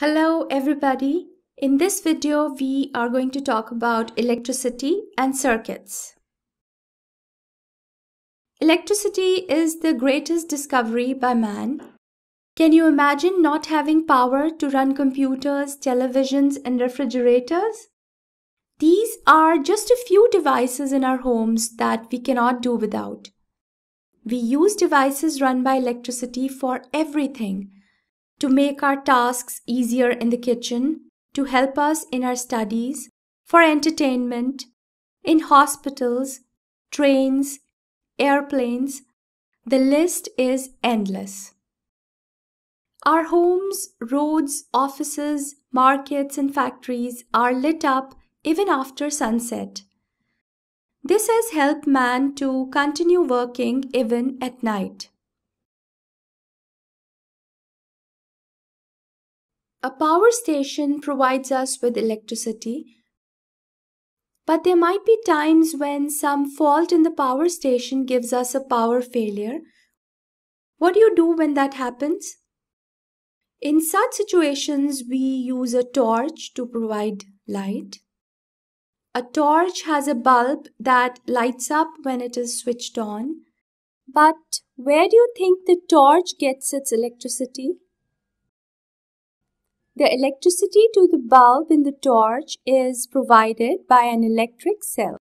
Hello everybody, in this video we are going to talk about electricity and circuits. Electricity is the greatest discovery by man. Can you imagine not having power to run computers, televisions and refrigerators? These are just a few devices in our homes that we cannot do without. We use devices run by electricity for everything. To make our tasks easier in the kitchen, to help us in our studies, for entertainment, in hospitals, trains, airplanes, the list is endless. Our homes, roads, offices, markets, and factories are lit up even after sunset. This has helped man to continue working even at night. A power station provides us with electricity, but there might be times when some fault in the power station gives us a power failure. What do you do when that happens? In such situations, we use a torch to provide light. A torch has a bulb that lights up when it is switched on. But where do you think the torch gets its electricity? The electricity to the bulb in the torch is provided by an electric cell.